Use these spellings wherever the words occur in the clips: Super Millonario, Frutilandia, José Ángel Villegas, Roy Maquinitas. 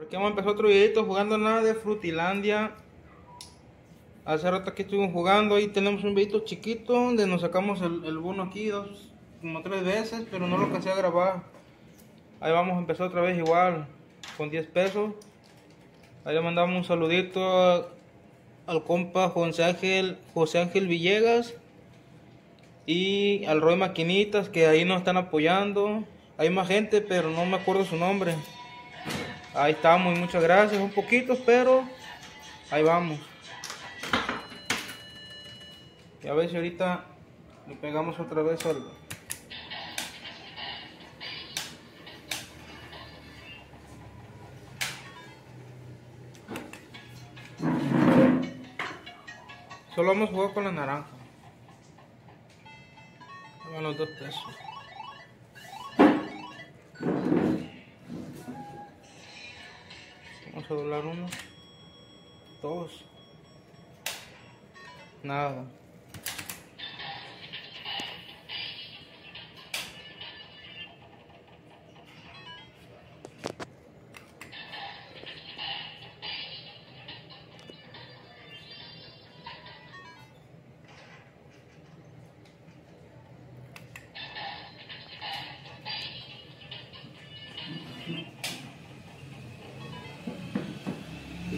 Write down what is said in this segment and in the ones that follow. Porque vamos a empezar otro videito jugando nada de Frutilandia. Hace rato que estuvimos jugando, ahí tenemos un videito chiquito donde nos sacamos el bono aquí como tres veces, pero no lo alcancé a grabar. Ahí vamos a empezar otra vez igual, con 10 pesos. Ahí le mandamos un saludito al compa José Ángel Villegas y al Roy Maquinitas, que ahí nos están apoyando. Hay más gente, pero no me acuerdo su nombre. Ahí estamos, y muchas gracias, un poquito, pero ahí vamos. Y a ver si ahorita le pegamos otra vez algo. Solo vamos a jugar con la naranja. Ahí van los 2 pesos. Vamos a doblar 1, 2. Nada.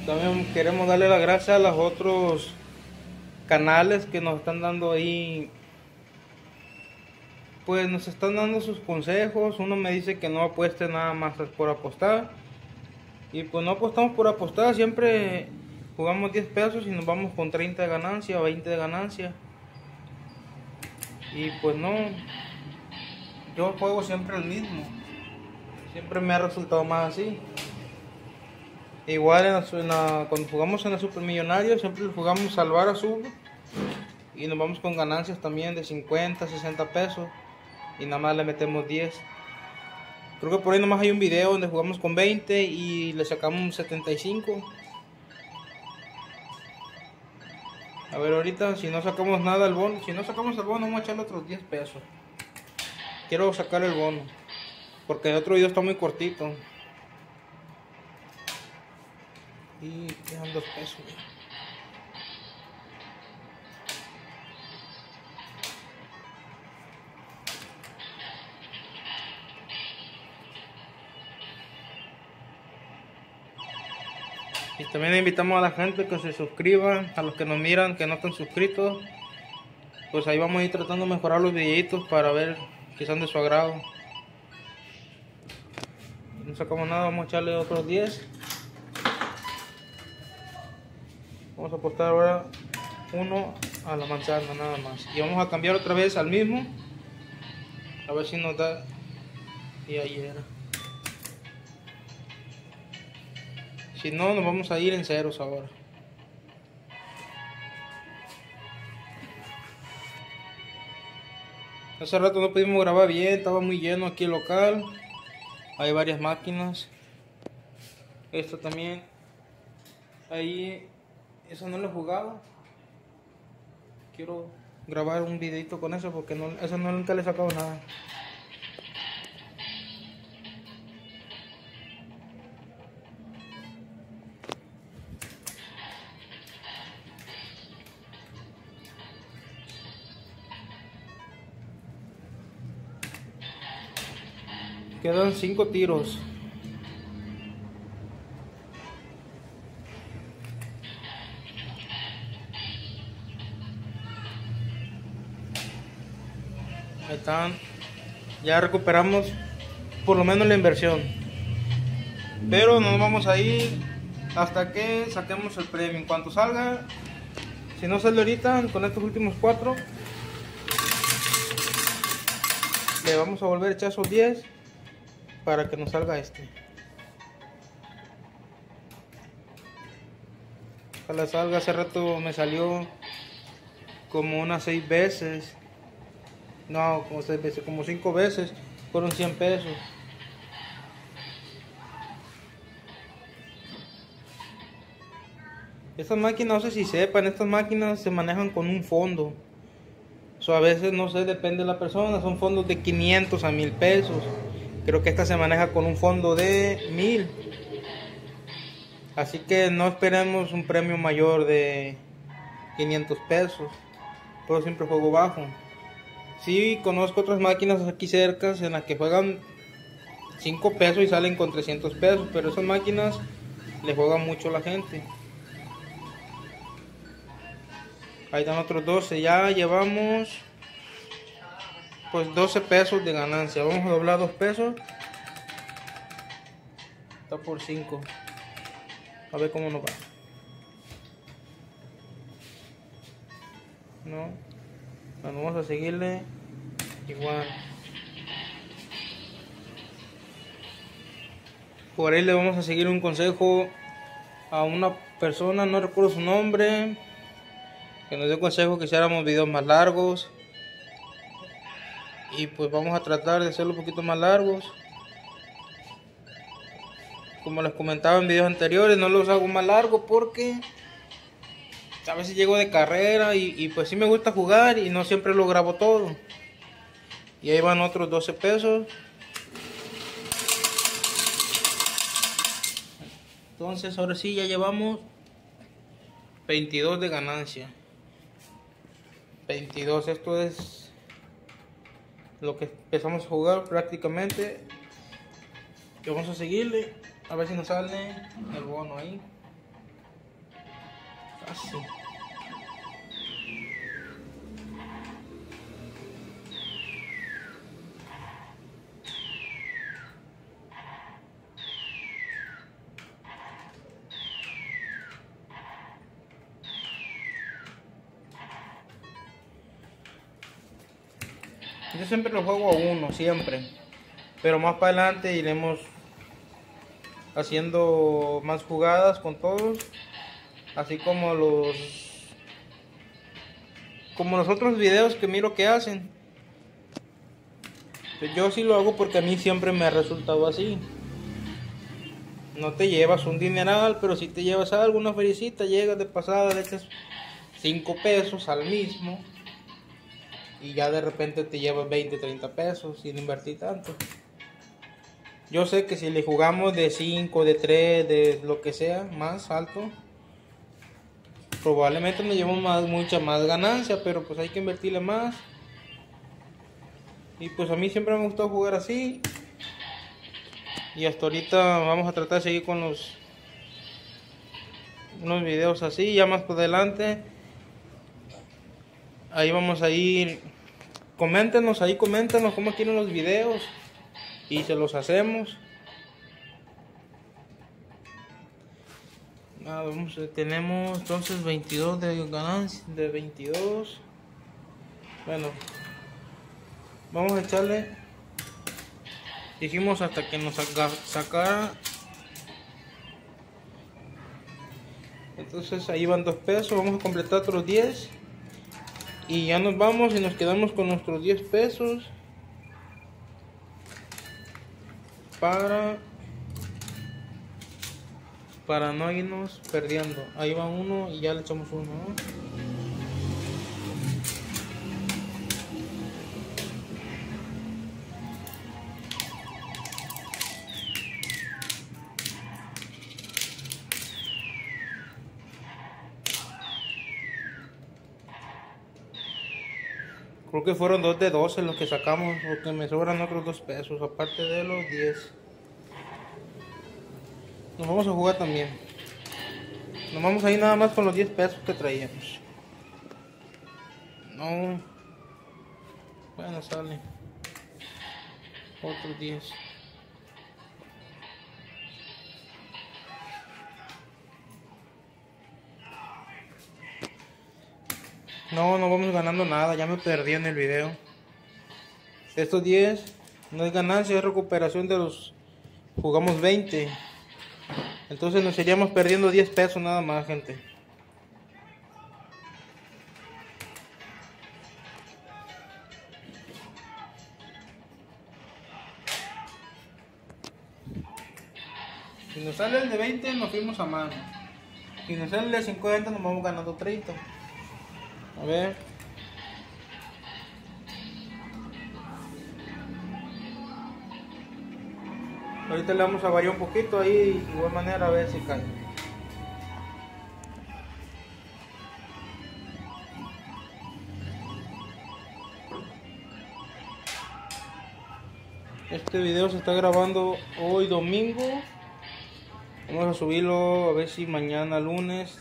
También queremos darle las gracias a los otros canales que nos están dando ahí, pues nos están dando sus consejos. Uno me dice que no apueste nada más por apostar, y pues no apostamos por apostar, siempre jugamos 10 pesos y nos vamos con 30 de ganancia, 20 de ganancia. Y pues no, yo juego siempre el mismo, siempre me ha resultado más así. Igual cuando jugamos en el Super Millonario siempre jugamos salvar a sub y nos vamos con ganancias también de 50, 60 pesos y nada más le metemos 10. Creo que por ahí nomás hay un video donde jugamos con 20 y le sacamos 75. A ver ahorita si no sacamos nada el bono, vamos a echarle otros 10 pesos. Quiero sacar el bono porque el otro video está muy cortito. Y dejan 2 pesos. Y también invitamos a la gente que se suscriba, a los que nos miran, que no están suscritos. Pues ahí vamos a ir tratando de mejorar los videitos para ver que sean de su agrado. No sacamos nada, vamos a echarle otros 10. Vamos a apostar ahora 1 a la manzana nada más. Y vamos a cambiar otra vez al mismo. A ver si nos da. Y ahí era. Si no, nos vamos a ir en ceros ahora. Hace rato no pudimos grabar bien, estaba muy lleno aquí el local. Hay varias máquinas. Esta también. Ahí. Eso no lo he jugado. Quiero grabar un videito con eso porque no, eso nunca le he sacado nada. Quedan 5 tiros. Están, ya recuperamos por lo menos la inversión, pero nos vamos a ir hasta que saquemos el premio. En cuanto salga, si no sale ahorita con estos últimos 4, le vamos a volver a echar esos 10 para que nos salga este. Ojalá salga. Hace rato me salió como unas 6 veces. No, como 6 veces, como 5 veces, fueron 100 pesos. Estas máquinas, no sé si sepan, estas máquinas se manejan con un fondo. O sea, a veces, no sé, depende de la persona, son fondos de 500 a 1000 pesos. Creo que esta se maneja con un fondo de 1000. Así que no esperemos un premio mayor de 500 pesos, pero siempre juego bajo. Sí, conozco otras máquinas aquí cerca en las que juegan 5 pesos y salen con 300 pesos, pero esas máquinas le juegan mucho a la gente. Ahí están otros 12, ya llevamos pues 12 pesos de ganancia. Vamos a doblar 2 pesos. Está por 5. A ver cómo nos va. No, bueno, vamos a seguirle igual. Por ahí le vamos a seguir un consejo a una persona, no recuerdo su nombre, que nos dio consejo que hiciéramos videos más largos. Y pues vamos a tratar de hacerlo un poquito más largos. Como les comentaba en videos anteriores, no los hago más largos porque a veces llego de carrera y pues sí me gusta jugar y no siempre lo grabo todo. Y ahí van otros 12 pesos. Entonces ahora sí ya llevamos 22 de ganancia. 22, esto es lo que empezamos a jugar prácticamente. Y vamos a seguirle a ver si nos sale el bono ahí. Casi. Yo siempre lo juego a uno, siempre. Pero más para adelante iremos haciendo más jugadas con todos. Así como los otros videos que miro que hacen. Yo sí lo hago porque a mí siempre me ha resultado así. No te llevas un dineral, pero si te llevas algo, una felicita, llegas de pasada, le echas 5 pesos al mismo. Y ya de repente te llevas 20, 30 pesos sin invertir tanto. Yo sé que si le jugamos de 5, de 3, de lo que sea, más alto, probablemente nos llevamos mucha más ganancia, pero pues hay que invertirle más. Y pues a mí siempre me ha gustado jugar así. Y hasta ahorita vamos a tratar de seguir con unos videos así, ya más por adelante. Ahí vamos a ir. Coméntenos cómo quieren los videos y se los hacemos. Nada, vamos, tenemos entonces 22 de ganancia, de 22. Bueno, vamos a echarle. Dijimos hasta que nos sacara. Entonces ahí van 2 pesos, vamos a completar otros 10. Y ya nos vamos y nos quedamos con nuestros 10 pesos para no irnos perdiendo. Ahí va uno y ya le echamos uno, Creo que fueron 2 de 12 los que sacamos, porque me sobran otros 2 pesos, aparte de los 10. Nos vamos a jugar también. Nos vamos a ir nada más con los 10 pesos que traíamos. No. Bueno, sale. Otros 10. No vamos ganando nada, ya me perdí en el video. Estos 10 no es ganancia, es recuperación de los... Jugamos 20. Entonces nos iríamos perdiendo 10 pesos nada más, gente. Si nos sale el de 20 nos fuimos a mano. Si nos sale el de 50 nos vamos ganando 30. A ver. Ahorita le vamos a variar un poquito ahí, de igual manera, a ver si cae. Este video se está grabando hoy domingo. Vamos a subirlo a ver si mañana lunes,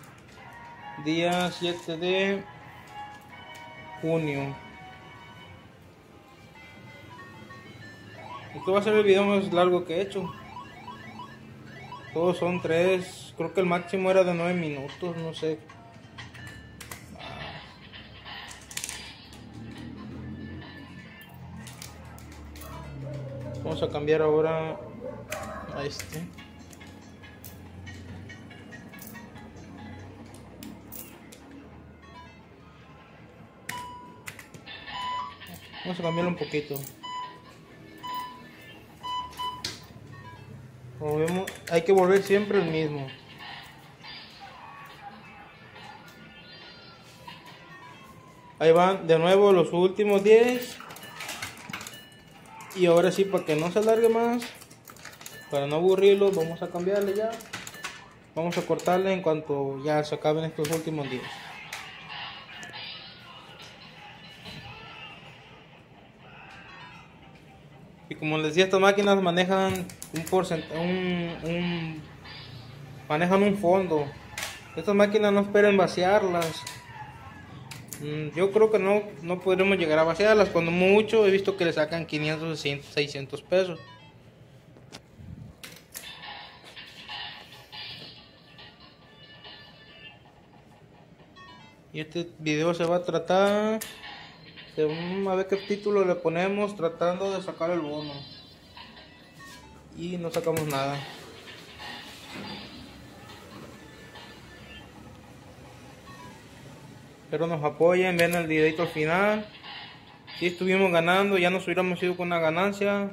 día 7 de junio. Esto va a ser el video más largo que he hecho. Todos son 3, creo que el máximo era de 9 minutos, no sé. Vamos a cambiar ahora a este. Vamos a cambiarlo un poquito. Volvemos, hay que volver siempre el mismo. Ahí van de nuevo los últimos 10. Y ahora sí, para que no se alargue más, para no aburrirlo, vamos a cambiarle ya. Vamos a cortarle en cuanto ya se acaben estos últimos 10. Y como les decía, estas máquinas manejan un fondo. Estas máquinas no esperen vaciarlas. Yo creo que no podremos llegar a vaciarlas. Cuando mucho, he visto que le sacan 500, 600 pesos. Y este video se va a tratar de, a ver qué título le ponemos, tratando de sacar el bono. Y no sacamos nada. Espero nos apoyen, vean el videito al final. Si estuvimos ganando, ya nos hubiéramos ido con una ganancia.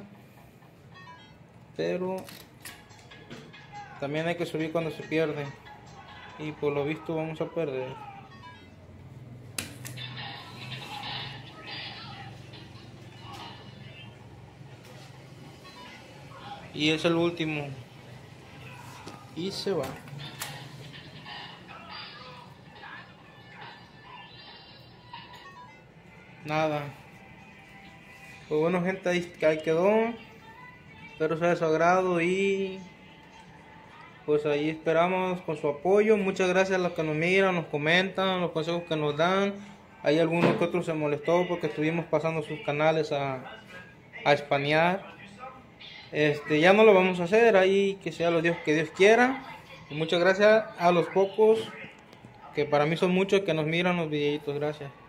Pero también hay que subir cuando se pierde. Y por lo visto vamos a perder. Y es el último. Y se va. Nada. Pues bueno, gente, ahí quedó. Espero sea de su agrado y pues ahí esperamos con su apoyo. Muchas gracias a los que nos miran, nos comentan, los consejos que nos dan. Hay algunos que otros se molestó porque estuvimos pasando sus canales a spamear. Ya no lo vamos a hacer, ahí que sea lo que Dios quiera. Y muchas gracias a los pocos, que para mí son muchos, que nos miran los videitos. Gracias.